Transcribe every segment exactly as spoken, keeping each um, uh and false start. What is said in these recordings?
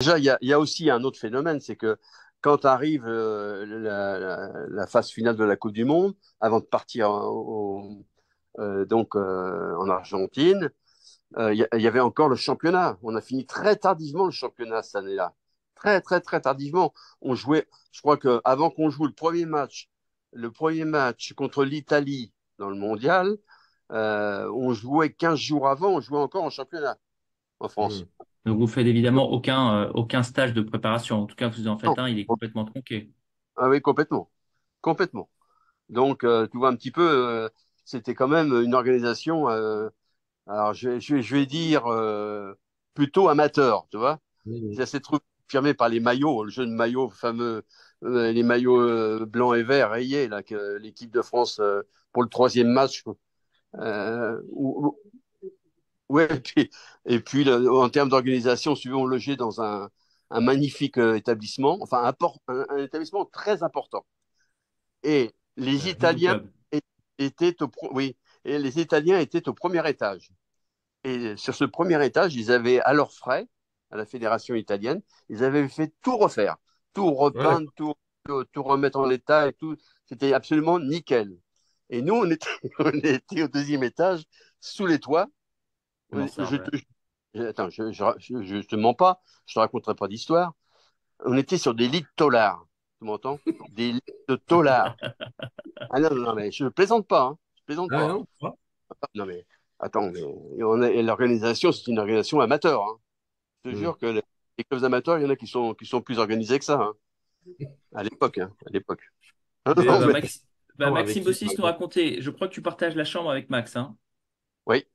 Déjà, il y a, y a aussi un autre phénomène, c'est que quand arrive euh, la, la, la phase finale de la Coupe du Monde, avant de partir au, au, euh, donc, euh, en Argentine, il euh, y, y avait encore le championnat. On a fini très tardivement le championnat cette année-là. Très, très, très tardivement. On jouait, je crois qu'avant qu'on joue le premier match, le premier match contre l'Italie dans le mondial, euh, on jouait quinze jours avant, on jouait encore en championnat en France. Mmh. Donc, vous ne faites évidemment aucun, euh, aucun stage de préparation. En tout cas, vous en faites non. un, il est complètement tronqué. Ah oui, complètement. Complètement. Donc, euh, tu vois un petit peu, euh, c'était quand même une organisation, euh, alors je, je, je vais dire euh, plutôt amateur, tu vois. Oui, oui. Ça s'est confirmé par les maillots, le jeu de maillots fameux, euh, les maillots euh, blancs et verts rayés, là, que l'équipe de France, euh, pour le troisième match, euh, où, où, ouais, et puis, et puis le, en termes d'organisation, on logeait dans un, un magnifique euh, établissement, enfin un, port, un, un établissement très important. Et les euh, Italiens étaient au, oui, et les Italiens étaient au premier étage. Et sur ce premier étage, ils avaient à leurs frais, à la fédération italienne, ils avaient fait tout refaire, tout repeindre, ouais. tout, tout, tout remettre en état et tout. C'était absolument nickel. Et nous, on était, on était au deuxième étage, sous les toits. Comment ça, je, ouais. je, attends, je, je, je, je te mens pas, je te raconterai pas d'histoire. On était sur des lits de tolard, tu m'entends? Des lits de tolard. Ah non, non, mais je plaisante pas, hein. Je plaisante ah, pas. Non, hein. non, mais attends, l'organisation, c'est une organisation amateur. Hein. Je te mm. jure que les, les clubs amateurs, il y en a qui sont, qui sont plus organisés que ça. Hein. À l'époque, hein, à l'époque. Hein, bah, mais... Max... bah, Maxime Bossis nous racontait, je crois que tu partages la chambre avec Max. Hein. Oui.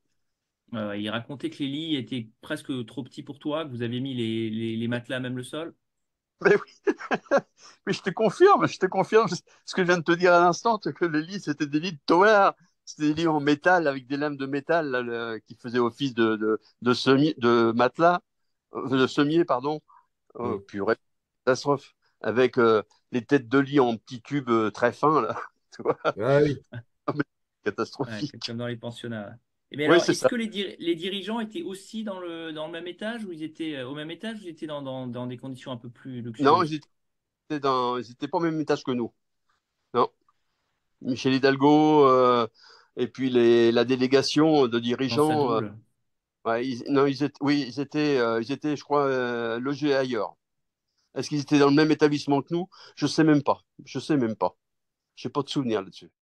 Euh, il racontait que les lits étaient presque trop petits pour toi, que vous aviez mis les, les, les matelas, même le sol. Mais oui, mais je te confirme, je te confirme ce que je viens de te dire à l'instant, que les lits, c'était des lits de tolard, c'était des lits en métal avec des lames de métal là, le, qui faisaient office de, de, de, semi, de matelas, de semier, pardon, mm. euh, purée, catastrophe, avec euh, les têtes de lit en petits tubes euh, très fins, là, tu vois. Ouais, oui. Catastrophique. Ouais, comme dans les pensionnats. Là. Mais alors, oui, est-ce est que les, dir les dirigeants étaient aussi dans le, dans le même étage ou ils étaient au même étage ou ils étaient dans, dans, dans des conditions un peu plus luxueuses? Non, ils étaient, dans, ils étaient pas au même étage que nous. Non. Michel Hidalgo euh, et puis les, la délégation de dirigeants. Euh, ouais, ils, non, ils étaient, oui, ils étaient, euh, ils étaient je crois, euh, logés ailleurs. Est-ce qu'ils étaient dans le même établissement que nous? Je sais même pas. Je sais même pas. Je n'ai pas de souvenir là-dessus.